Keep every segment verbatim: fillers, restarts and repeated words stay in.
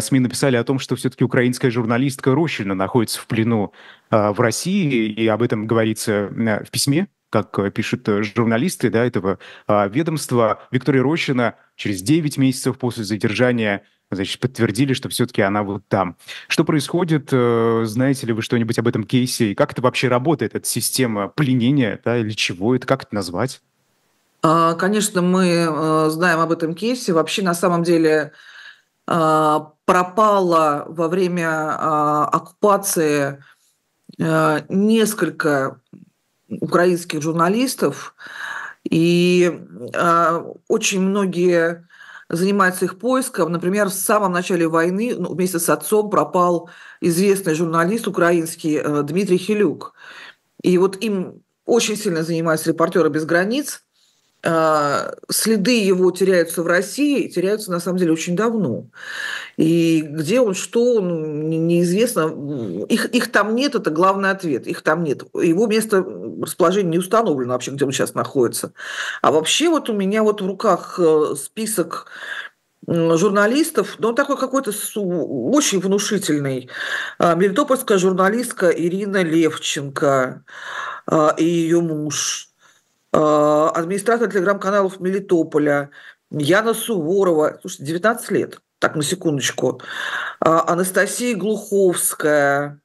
СМИ написали о том, что все-таки украинская журналистка Рощина находится в плену в России, и об этом говорится в письме, как пишут журналисты, да, этого ведомства. Виктория Рощина через девять месяцев после задержания, значит, подтвердили, что все-таки она вот там. Что происходит? Знаете ли вы что-нибудь об этом кейсе? И как это вообще работает, эта система пленения, да, или чего это, как это назвать? Конечно, мы знаем об этом кейсе. Вообще, на самом деле, пропало во время оккупации несколько украинских журналистов, и очень многие занимаются их поиском. Например, в самом начале войны вместе с отцом пропал известный журналист украинский Дмитрий Хилюк. И вот им очень сильно занимаются репортеры «Без границ». Следы его теряются в России, теряются на самом деле очень давно. И где он, что он, неизвестно. Их, их там нет, это главный ответ. Их там нет. Его место расположения не установлено вообще, где он сейчас находится. А вообще вот у меня вот в руках список журналистов, но он такой какой-то очень внушительный. Мелитопольская журналистка Ирина Левченко и ее муж, администратор телеграм-каналов Мелитополя, Яна Суворова, слушайте, девятнадцать лет, так, на секундочку, Анастасия Глуховская,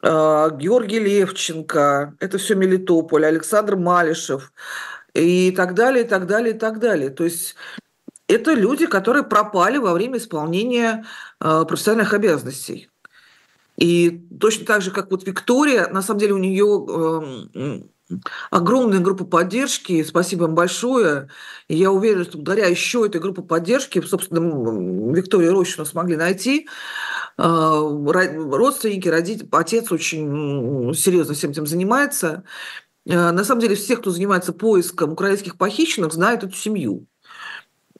Георгий Левченко, это все Мелитополь, Александр Малишев и так далее, и так далее, и так далее. То есть это люди, которые пропали во время исполнения профессиональных обязанностей. И точно так же, как вот Виктория, на самом деле у нее огромная группа поддержки, спасибо им большое. И я уверена, что благодаря еще этой группе поддержки, собственно, Викторию Рощину смогли найти. Родственники, родители, отец очень серьезно всем этим занимается. На самом деле, все, кто занимается поиском украинских похищенных, знают эту семью.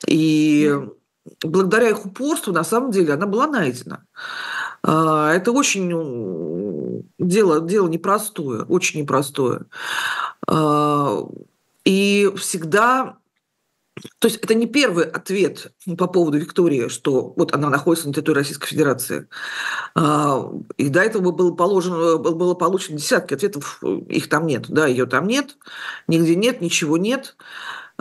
И благодаря их упорству, на самом деле, она была найдена. Это очень дело, дело непростое, очень непростое. И всегда... То есть это не первый ответ по поводу Виктории, что вот она находится на территории Российской Федерации. И до этого было, положено, было получено десятки ответов, их там нет. Да, ее там нет, нигде нет, ничего нет.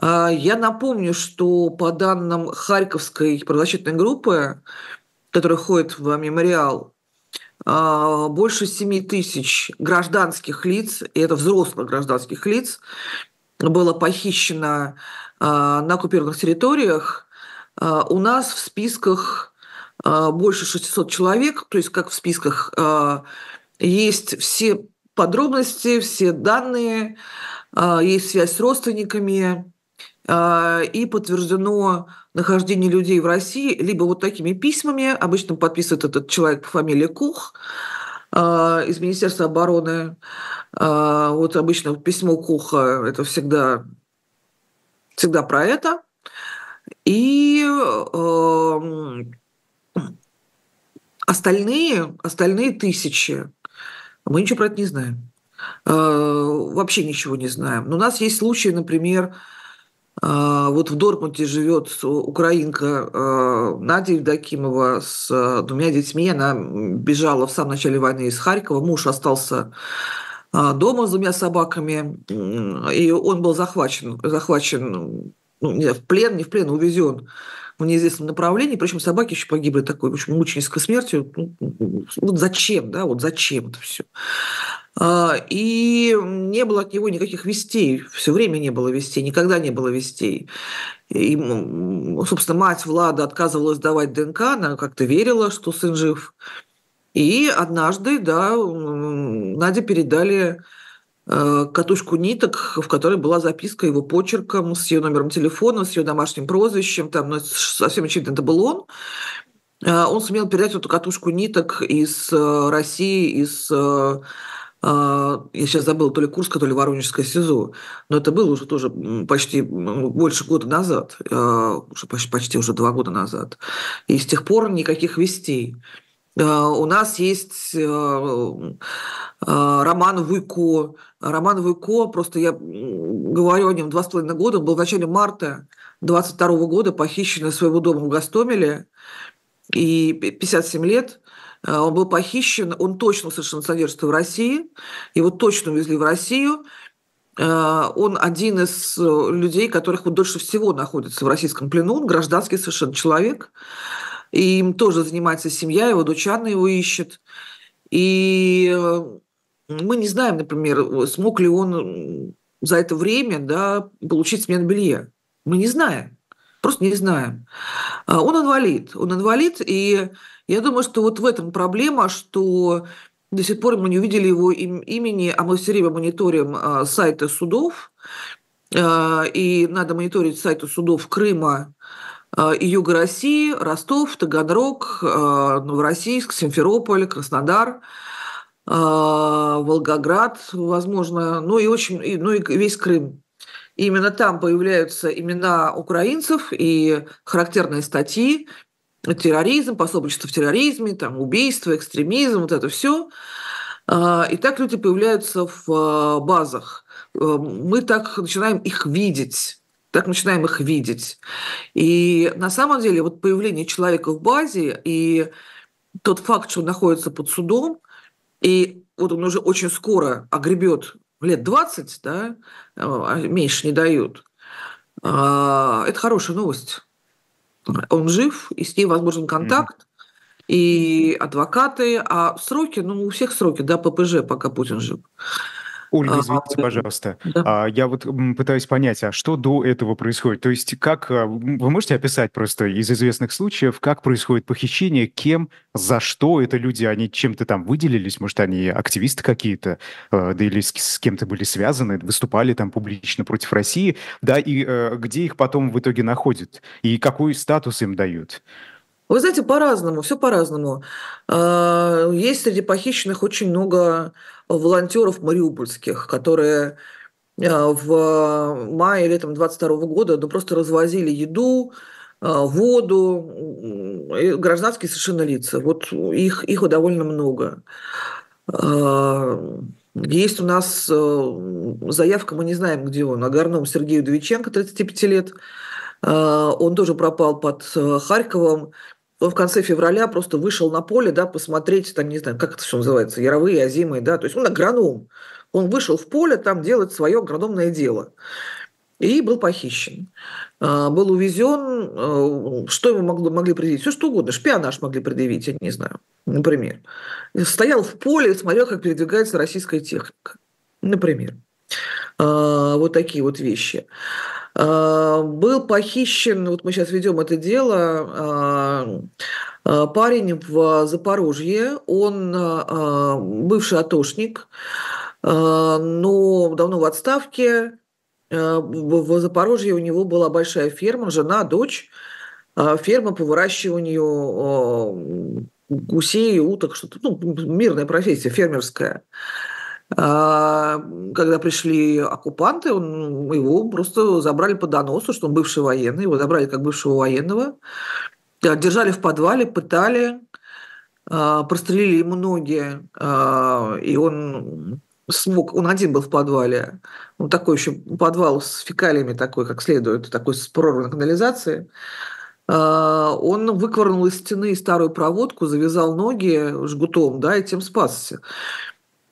Я напомню, что по данным Харьковской правозащитной группы, который ходит в мемориал, больше семи тысяч гражданских лиц, и это взрослых гражданских лиц, было похищено на оккупированных территориях. У нас в списках больше шестисот человек, то есть как в списках есть все подробности, все данные, есть связь с родственниками, и подтверждено нахождение людей в России либо вот такими письмами, обычно подписывает этот человек по фамилии Кух из Министерства обороны. Вот обычно письмо Куха – это всегда, всегда про это. И остальные, остальные тысячи, мы ничего про это не знаем. Вообще ничего не знаем. Но у нас есть случаи, например, вот в Дортмунде живет украинка Надя Евдокимова с двумя детьми. Она бежала в самом начале войны из Харькова. Муж остался дома с двумя собаками. И он был захвачен, захвачен ну, не в плен, не в плен, увезен в неизвестном направлении. Причем собаки еще погибли такой, в общем, мученической смертью. Вот зачем, да, вот зачем это все? И не было от него никаких вестей. Все время не было вестей, никогда не было вестей. И, собственно, мать Влада отказывалась давать ДНК, она как-то верила, что сын жив. И однажды, да, Наде передали катушку ниток, в которой была записка его почерком, с ее номером телефона, с ее домашним прозвищем. Там, ну, совсем очевидно, это был он. Он сумел передать эту катушку ниток из России, из... Я сейчас забыла, то ли Курское, то ли Воронежское СИЗО. Но это было уже тоже почти больше года назад. Почти уже два года назад. И с тех пор никаких вестей. У нас есть Роман Вуйко. Роман Вуйко, просто я говорю о нем два с половиной года. Он был в начале марта двадцать второго года похищен из своего дома в Гостомеле. и пятьдесят семь лет. Он был похищен, он точно совершенно содержится в России, его точно увезли в Россию. Он один из людей, которых вот дольше всего находится в российском плену, он гражданский совершенно человек, и им тоже занимается семья, его дочь Анна его ищет. И мы не знаем, например, смог ли он за это время, да, получить смену белья. Мы не знаем, просто не знаем. Он инвалид, он инвалид, и я думаю, что вот в этом проблема, что до сих пор мы не увидели его имени, а мы все время мониторим сайты судов, и надо мониторить сайты судов Крыма и Юга России, Ростов, Таганрог, Новороссийск, Симферополь, Краснодар, Волгоград, возможно, ну и, очень, ну и весь Крым. И именно там появляются имена украинцев и характерные статьи: терроризм, пособничество в терроризме, там, убийство, экстремизм, вот это все. И так люди появляются в базах. Мы так начинаем их видеть. Так начинаем их видеть. И на самом деле вот появление человека в базе и тот факт, что он находится под судом, и вот он уже очень скоро огребет лет двадцать, да, меньше не дают, это хорошая новость. Он жив, и с ним возможен контакт, mm-hmm. и адвокаты, а сроки, ну, у всех сроки, да, ППЖ, пока Путин жив. Ольга, извините, пожалуйста. Да. Я вот пытаюсь понять, а что до этого происходит? То есть как... Вы можете описать просто из известных случаев, как происходит похищение, кем, за что это люди? Они чем-то там выделились? Может, они активисты какие-то? Да или с кем-то были связаны, выступали там публично против России? Да, и где их потом в итоге находят? И какой статус им дают? Вы знаете, по-разному, все по-разному. Есть среди похищенных очень много волонтеров мариупольских, которые в мае летом двадцать второго года ну, просто развозили еду, воду, гражданские совершенно лица. Вот их, их довольно много. Есть у нас заявка, мы не знаем, где он, Огорнов Сергей Юдовиченко, тридцать пять лет. Он тоже пропал под Харьковом. Он в конце февраля просто вышел на поле, да, посмотреть, там, не знаю, как это все называется, яровые, озимые, да, то есть он агроном. Он вышел в поле, там делать свое агрономное дело. И был похищен. Был увезен, что ему могло, могли предъявить? Все что угодно, шпионаж могли предъявить, я не знаю, например. Стоял в поле и смотрел, как передвигается российская техника, например. Вот такие вот вещи. Был похищен, вот мы сейчас ведем это дело, парень в Запорожье, он бывший атошник, но давно в отставке, в Запорожье у него была большая ферма, жена, дочь, ферма по выращиванию гусей, уток, что-то, ну, мирная профессия, фермерская. Когда пришли оккупанты, он, его просто забрали по доносу, что он бывший военный, его забрали как бывшего военного, держали в подвале, пытали, прострелили ему ноги, и он смог, он один был в подвале, он такой еще подвал с фекалиями такой, как следует, такой с прорванной канализацией, он выкворнул из стены старую проводку, завязал ноги жгутом, да, и тем спасся.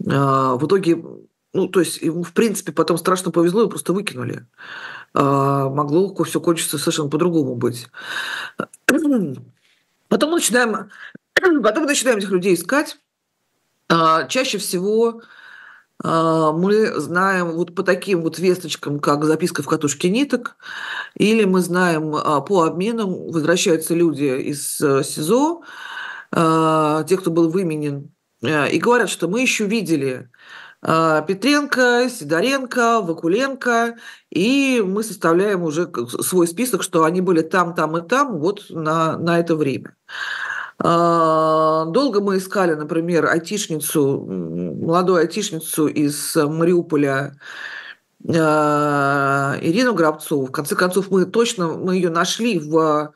В итоге, ну, то есть, ему, в принципе, потом страшно повезло, его просто выкинули. Могло все кончиться совершенно по-другому быть. Потом начинаем, потом начинаем этих людей искать. Чаще всего мы знаем вот по таким вот весточкам, как записка в катушке ниток, или мы знаем по обменам, возвращаются люди из СИЗО, те, кто был выменен, и говорят, что мы еще видели Петренко, Сидоренко, Вакуленко, и мы составляем уже свой список, что они были там, там и там вот на, на это время. Долго мы искали, например, айтишницу, молодую айтишницу из Мариуполя, Ирину Гробцову. В конце концов, мы точно мы ее нашли в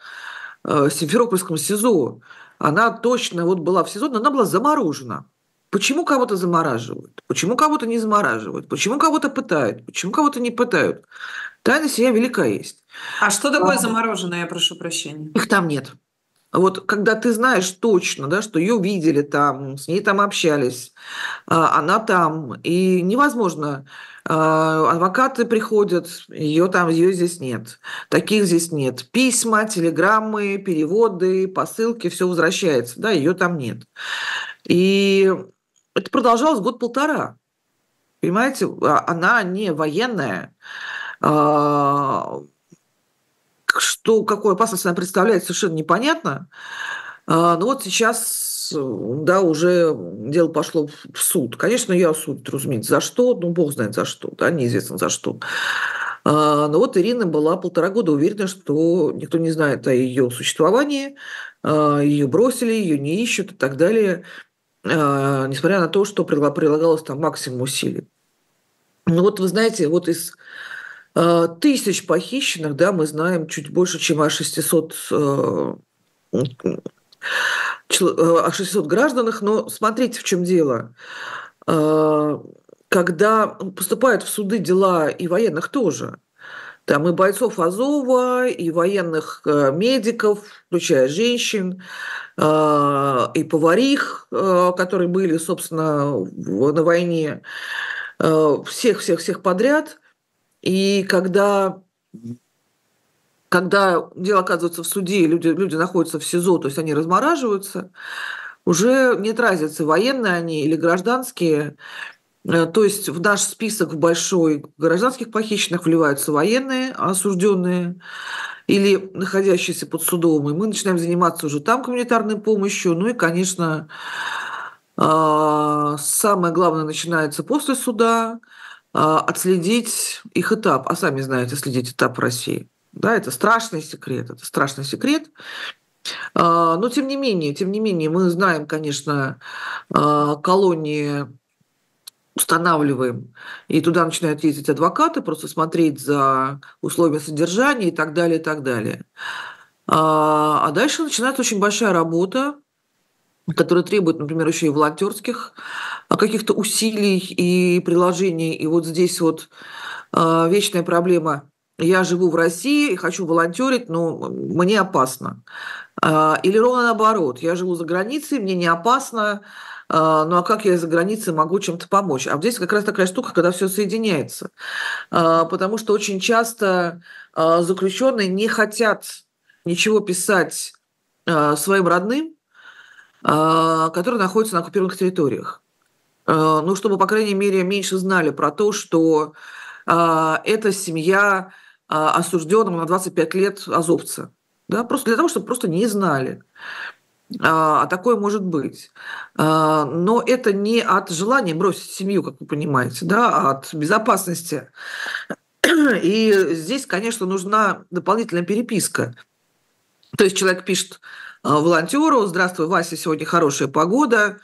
Симферопольском СИЗО. Она точно вот была в СИЗО, но она была заморожена. Почему кого-то замораживают? Почему кого-то не замораживают? Почему кого-то пытают? Почему кого-то не пытают? Тайна сия велика есть. А что такое а, замороженное, я прошу прощения? Их там нет. Вот когда ты знаешь точно, да, что ее видели там, с ней там общались, она там, и невозможно. Адвокаты приходят, ее там, ее здесь нет, таких здесь нет. Письма, телеграммы, переводы, посылки, все возвращается, да, ее там нет. И это продолжалось год-полтора. Понимаете, она не военная. Что, какую опасность она представляет, совершенно непонятно. Но вот сейчас, да, уже дело пошло в суд. Конечно, ее осудят, разумеется. За что? Ну, бог знает за что, да, неизвестно за что. Но вот Ирина была полтора года уверена, что никто не знает о ее существовании, ее бросили, ее не ищут и так далее, несмотря на то, что прилагалось там максимум усилий. Ну вот, вы знаете, вот из тысяч похищенных, да, мы знаем чуть больше, чем о шестистах, о шестистах гражданах, но смотрите, в чем дело. Когда поступают в суды дела и военных тоже, там и бойцов Азова, и военных медиков, включая женщин, и поварих, которые были, собственно, на войне, всех-всех-всех подряд. И когда, когда дело оказывается в суде, люди, люди находятся в СИЗО, то есть они размораживаются, уже нет разницы, военные они или гражданские. То есть в наш список большой гражданских похищенных вливаются военные, осужденные или находящиеся под судом. И мы начинаем заниматься уже там гуманитарной помощью. Ну и, конечно, самое главное начинается после суда – отследить их этап. А сами знаете, следить этап в России. Да, это страшный секрет. Это страшный секрет. Но тем не менее, тем не менее, мы знаем, конечно, колонии устанавливаем, и туда начинают ездить адвокаты, просто смотреть за условия содержания и так далее, и так далее. А дальше начинается очень большая работа, которые требуют, например, еще и волонтерских каких-то усилий и приложений. И вот здесь вот э, вечная проблема. Я живу в России и хочу волонтерить, но мне опасно. Э, или ровно наоборот. Я живу за границей, мне не опасно. Э, ну а как я за границей могу чем-то помочь? А здесь как раз такая штука, когда все соединяется. Э, потому что очень часто э, заключенные не хотят ничего писать э, своим родным, которые находятся на оккупированных территориях. Ну, чтобы, по крайней мере, меньше знали про то, что это семья осужденного на двадцать пять лет азовца. Да? Просто для того, чтобы просто не знали. А такое может быть. Но это не от желания бросить семью, как вы понимаете, да, а от безопасности. И здесь, конечно, нужна дополнительная переписка. То есть человек пишет волонтеру: «Здравствуй, Вася, сегодня хорошая погода,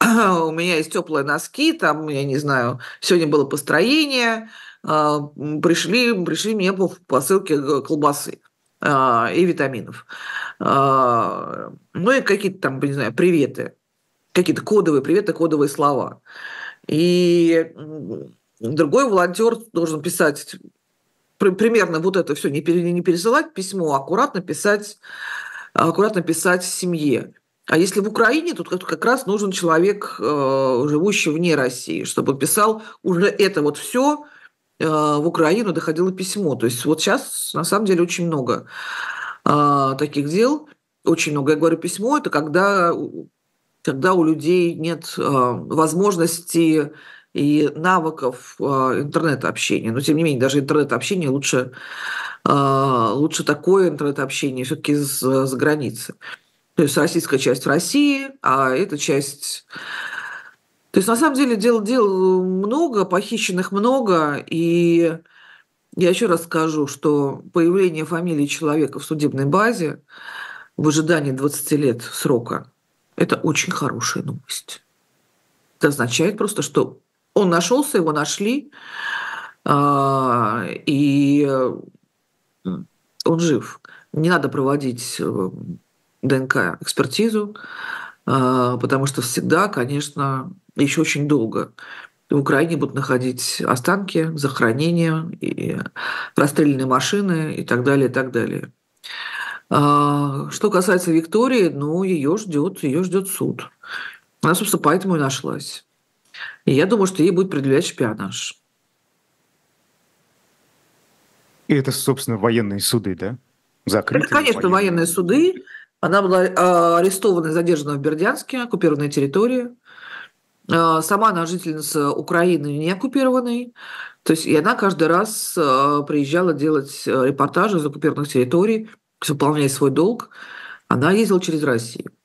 у меня есть теплые носки, там, я не знаю, сегодня было построение, пришли, пришли мне по посылке колбасы и витаминов». Ну и какие-то там, не знаю, приветы, какие-то кодовые приветы, кодовые слова. И другой волонтер должен писать примерно вот это все, не пересылать письмо, а аккуратно писать. аккуратно писать семье. А если в Украине, то как раз нужен человек, живущий вне России, чтобы он писал уже это вот все в Украину доходило письмо. То есть вот сейчас на самом деле очень много таких дел. Очень много, я говорю, письмо – это когда, когда у людей нет возможности и навыков интернет-общения. Но тем не менее, даже интернет-общение лучше... Лучше такое интернет-общение все-таки за, за границей. То есть российская часть России, а эта часть... То есть на самом деле дел, дел много, похищенных много. И я еще раз скажу, что появление фамилии человека в судебной базе в ожидании двадцати лет срока – это очень хорошая новость. Это означает просто, что он нашелся, его нашли, и... он жив. Не надо проводить ДНК-экспертизу, потому что всегда, конечно, еще очень долго в Украине будут находить останки, захоронения, и расстрельные машины и так далее, и так далее. Что касается Виктории, ну, ее ждет, ее ждет суд. Она, собственно, поэтому и нашлась. И я думаю, что ей будет предъявлять шпионаж. И это, собственно, военные суды, да? Закрытые, это, конечно, военные, военные суды. Она была арестована и задержана в Бердянске, оккупированной территории. Сама она жительница Украины, не оккупированной. То есть и она каждый раз приезжала делать репортажи из оккупированных территорий, выполняя свой долг. Она ездила через Россию.